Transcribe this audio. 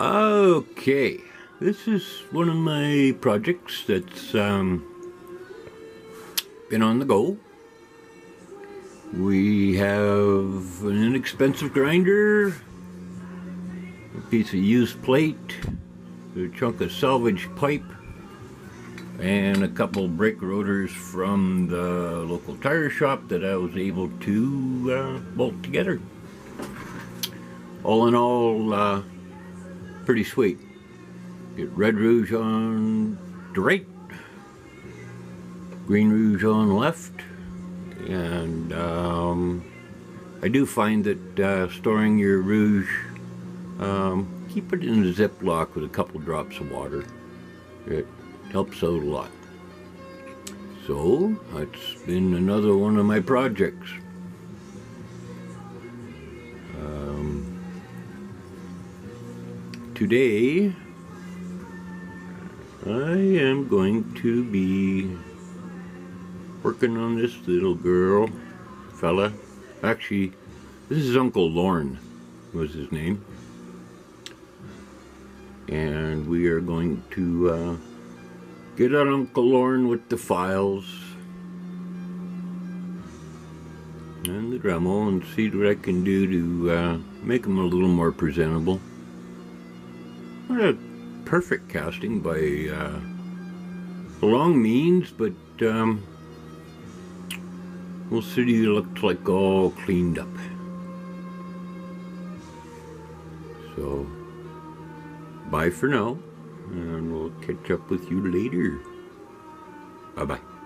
Okay, this is one of my projects that's been on the go. We have an inexpensive grinder, a piece of used plate, a chunk of salvage pipe, and a couple brake rotors from the local tire shop that I was able to bolt together. All in all, pretty sweet. Get red rouge on the right, green rouge on the left, and I do find that storing your rouge, keep it in a Ziploc with a couple drops of water. It helps out a lot. So that's been another one of my projects. Today I am going to be working on this little fella. Actually, this is Uncle Lorne was his name, and we are going to get on Uncle Lorne with the files and the Dremel and see what I can do to make them a little more presentable. Not a perfect casting by long means, but we'll see what he looked like all cleaned up. So, bye for now, and we'll catch up with you later. Bye-bye.